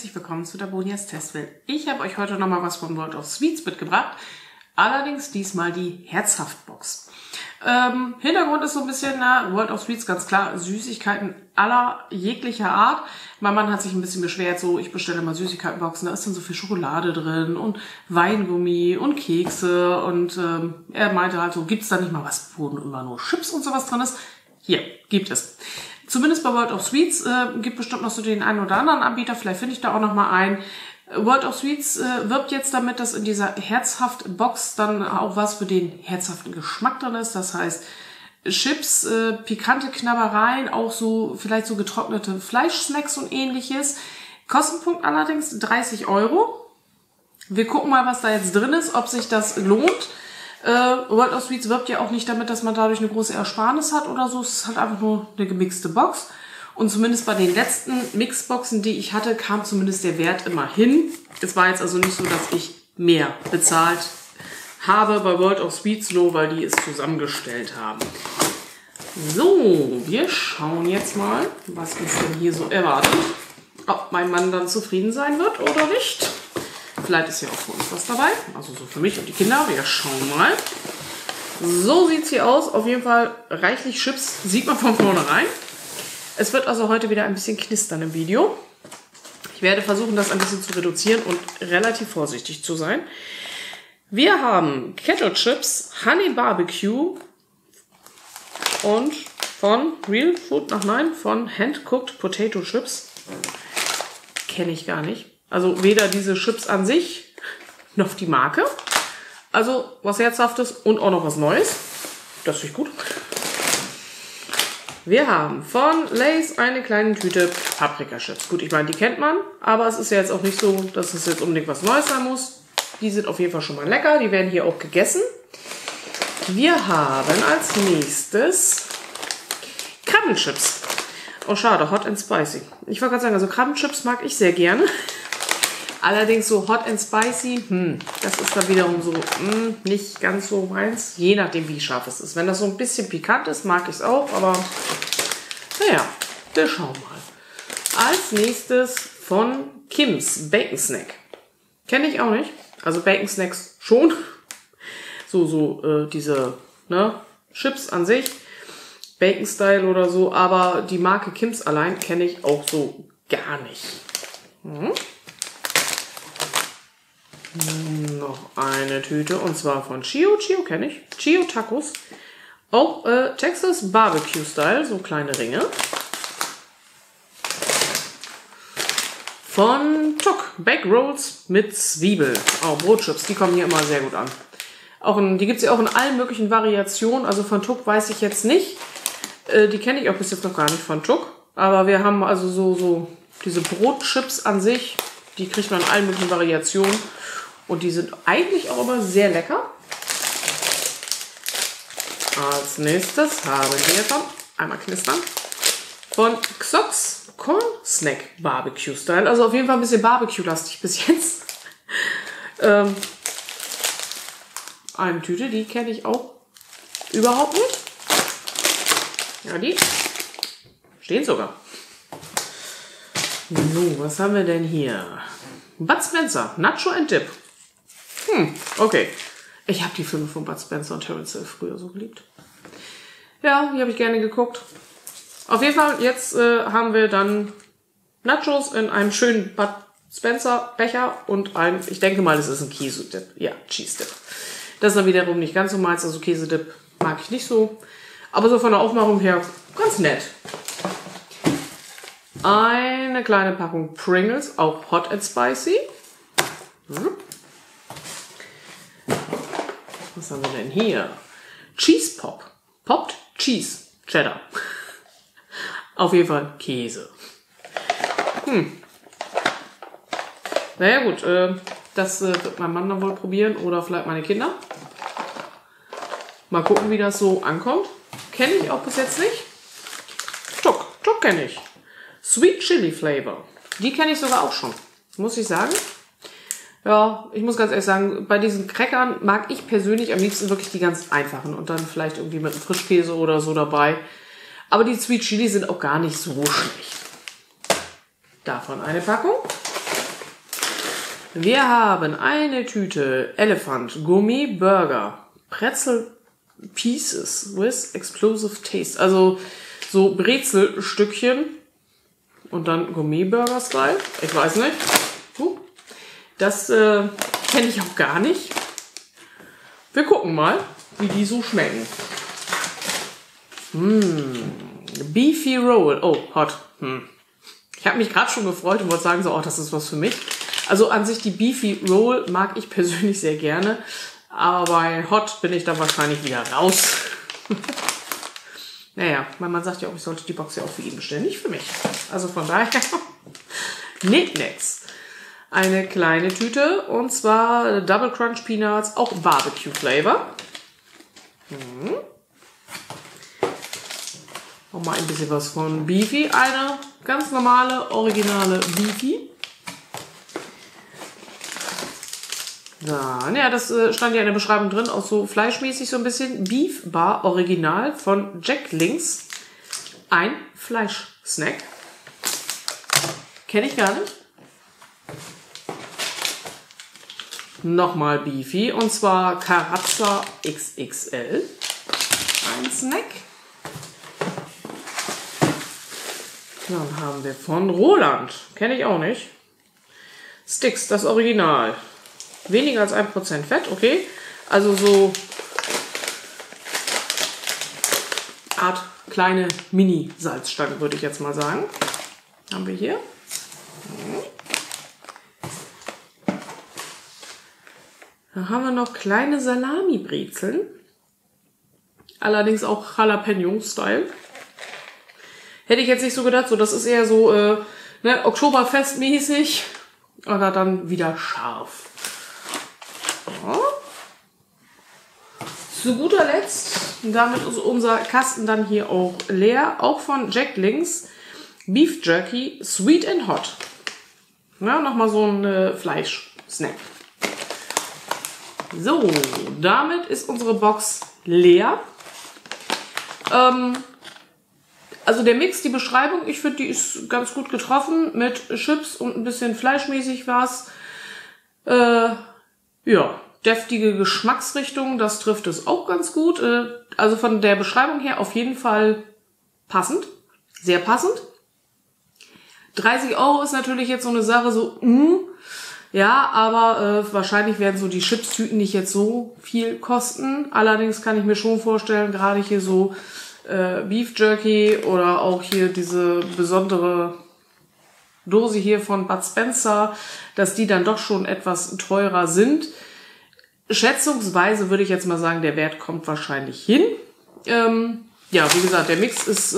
herzlich willkommen zu Dabonias Testwelt. Ich habe euch heute nochmal was von World of Sweets mitgebracht, allerdings diesmal die Herzhaftbox. Hintergrund ist so ein bisschen, World of Sweets, ganz klar, Süßigkeiten aller jeglicher Art. Mein Mann hat sich ein bisschen beschwert, so ich bestelle mal Süßigkeitenboxen, da ist dann so viel Schokolade drin und Weingummi und Kekse und er meinte halt so, gibt's da nicht mal was, wo immer nur Chips und sowas drin ist? Hier, gibt es. Zumindest bei World of Sweets gibt bestimmt noch so den einen oder anderen Anbieter, vielleicht finde ich da auch noch mal einen. World of Sweets wirbt jetzt damit, dass in dieser Herzhaft-Box dann auch was für den herzhaften Geschmack drin ist. Das heißt Chips, pikante Knabbereien, auch so vielleicht so getrocknete Fleischsnacks und ähnliches. Kostenpunkt allerdings 30 Euro. Wir gucken mal, was da jetzt drin ist, ob sich das lohnt. World of Sweets wirbt ja auch nicht damit, dass man dadurch eine große Ersparnis hat oder so. Es ist halt einfach nur eine gemixte Box. Und zumindest bei den letzten Mixboxen, die ich hatte, kam zumindest der Wert immer hin. Es war jetzt also nicht so, dass ich mehr bezahlt habe bei World of Sweets, nur weil die es zusammengestellt haben. So, wir schauen jetzt mal, was uns denn hier so erwartet. Ob mein Mann dann zufrieden sein wird oder nicht. Vielleicht ist ja auch für uns was dabei. Also so für mich und die Kinder. Wir schauen mal. So sieht es hier aus. Auf jeden Fall reichlich Chips. Sieht man von vornherein. Es wird also heute wieder ein bisschen knistern im Video. Ich werde versuchen, das ein bisschen zu reduzieren und relativ vorsichtig zu sein. Wir haben Kettle Chips, Honey Barbecue und von Real Food, von Handcooked Potato Chips. Kenne ich gar nicht. Also weder diese Chips an sich, noch die Marke. Also was Herzhaftes und auch noch was Neues. Das finde ich gut. Wir haben von Lay's eine kleine Tüte Paprika-Chips. Gut, ich meine, die kennt man, aber es ist ja jetzt auch nicht so, dass es jetzt unbedingt was Neues sein muss. Die sind auf jeden Fall schon mal lecker, die werden hier auch gegessen. Wir haben als nächstes Krabbenchips. Oh schade, Hot and Spicy. Ich wollte gerade sagen, also Krabbenchips mag ich sehr gerne. Allerdings so Hot and Spicy, das ist dann wiederum so nicht ganz so meins. Je nachdem, wie scharf es ist. Wenn das so ein bisschen pikant ist, mag ich es auch. Aber naja, wir schauen mal. Als nächstes von Kim's Bacon Snack. Kenne ich auch nicht. Also Bacon Snacks schon. So diese Chips an sich. Bacon Style oder so. Aber die Marke Kim's allein kenne ich auch so gar nicht. Noch eine Tüte und zwar von Chio. Chio kenne ich. Chio Tacos. Auch Texas Barbecue Style, so kleine Ringe. Von Tuc Back Rolls mit Zwiebel. Auch Brotchips, die kommen hier immer sehr gut an. Auch die gibt es ja auch in allen möglichen Variationen. Also von Tuc weiß ich jetzt nicht. Die kenne ich auch bis jetzt noch gar nicht von Tuc. Aber wir haben also so diese Brotchips an sich. Die kriegt man in allen möglichen Variationen. Und die sind eigentlich auch immer sehr lecker. Als nächstes haben wir dann, einmal knistern, von Xox Corn Snack Barbecue Style. Also auf jeden Fall ein bisschen Barbecue-lastig bis jetzt. Eine Tüte, die kenne ich auch überhaupt nicht. Ja, die stehen sogar. So, was haben wir denn hier? Bud Spencer, Nacho and Dip. Okay. Ich habe die Filme von Bud Spencer und Terence Hill früher so geliebt. Ja, die habe ich gerne geguckt. Auf jeden Fall, jetzt haben wir dann Nachos in einem schönen Bud Spencer Becher und ein, ich denke mal, es ist ein Käse-Dip. Ja, Cheese-Dip. Das ist dann wiederum nicht ganz so meins, also Käse-Dip mag ich nicht so. Aber so von der Aufmachung her ganz nett. Eine kleine Packung Pringles, auch Hot and Spicy. Was haben wir denn hier? Cheese Pop. Popped Cheese. Cheddar. Auf jeden Fall Käse. Naja gut, das wird mein Mann dann wohl probieren oder vielleicht meine Kinder. Mal gucken, wie das so ankommt. Kenne ich auch bis jetzt nicht. Tuck kenne ich. Sweet Chili Flavor. Die kenne ich sogar auch schon, muss ich sagen. Ja, ich muss ganz ehrlich sagen, bei diesen Crackern mag ich persönlich am liebsten wirklich die ganz einfachen und dann vielleicht irgendwie mit einem Frischkäse oder so dabei. Aber die Sweet Chili sind auch gar nicht so schlecht. Davon eine Packung. Wir haben eine Tüte Elephant Gourmet Burger Pretzel Pieces with Explosive Taste. Also so Brezelstückchen und dann Gourmet Burger Style. Ich weiß nicht. Das kenne ich auch gar nicht. Wir gucken mal, wie die so schmecken. Beefy Roll. Oh, hot. Ich habe mich gerade schon gefreut und wollte sagen, so, oh, das ist was für mich. Also an sich die Beefy Roll mag ich persönlich sehr gerne. Aber bei Hot bin ich dann wahrscheinlich wieder raus. Naja, man sagt ja auch, ich sollte die Box ja auch für ihn bestellen. Nicht für mich. Also von daher. Nick-Nex. Eine kleine Tüte. Und zwar Double Crunch Peanuts. Auch Barbecue Flavor. Noch mal ein bisschen was von Bifi. Eine ganz normale, originale Bifi. Dann, ja, das stand ja in der Beschreibung drin, auch so fleischmäßig so ein bisschen. Beef Bar Original von Jack Links. Ein Fleischsnack. Kenne ich gar nicht. Nochmal Beefy, und zwar Karazza XXL. Ein Snack. Dann haben wir von Roland. Kenne ich auch nicht. Sticks, das Original. Weniger als 1% Fett, okay. Also so Art kleine Mini-Salzstangen, würde ich jetzt mal sagen. Haben wir hier. Dann haben wir noch kleine Salami-Brezeln. Allerdings auch Jalapeno-Style. Hätte ich jetzt nicht so gedacht, so das ist eher so ne, Oktoberfest-mäßig. Oder dann wieder scharf. Zu guter Letzt, damit ist unser Kasten dann hier auch leer, auch von Jack Links, Beef Jerky, Sweet and Hot. Ja, nochmal so ein Fleisch-Snack. So, damit ist unsere Box leer. Also der Mix, die Beschreibung, ich finde, die ist ganz gut getroffen, mit Chips und ein bisschen fleischmäßig was. Ja, deftige Geschmacksrichtung, das trifft es auch ganz gut. Also von der Beschreibung her auf jeden Fall passend, sehr passend. 30 € ist natürlich jetzt so eine Sache, so, ja, aber wahrscheinlich werden so die Chipstüten nicht jetzt so viel kosten. Allerdings kann ich mir schon vorstellen, gerade hier so Beef Jerky oder auch hier diese besondere Dose hier von Bud Spencer, dass die dann doch schon etwas teurer sind. Schätzungsweise würde ich jetzt mal sagen, der Wert kommt wahrscheinlich hin. Ja, wie gesagt, der Mix ist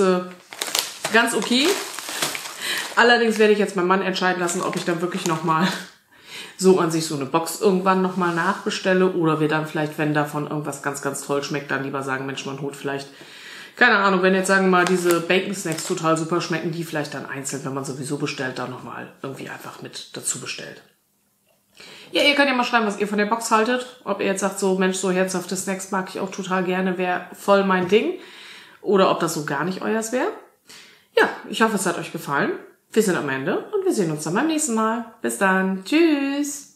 ganz okay. Allerdings werde ich jetzt meinen Mann entscheiden lassen, ob ich dann wirklich nochmal so an sich so eine Box irgendwann nochmal nachbestelle oder wir dann vielleicht, wenn davon irgendwas ganz, ganz toll schmeckt, dann lieber sagen, Mensch, man holt vielleicht, keine Ahnung, wenn jetzt sagen wir mal diese Bacon Snacks total super schmecken, die vielleicht dann einzeln, wenn man sowieso bestellt, dann nochmal irgendwie einfach mit dazu bestellt. Ja, ihr könnt ja mal schreiben, was ihr von der Box haltet. Ob ihr jetzt sagt, so Mensch, so herzhafte Snacks mag ich auch total gerne, wäre voll mein Ding. Oder ob das so gar nicht euers wäre. Ja, ich hoffe, es hat euch gefallen. Wir sind am Ende und wir sehen uns dann beim nächsten Mal. Bis dann. Tschüss.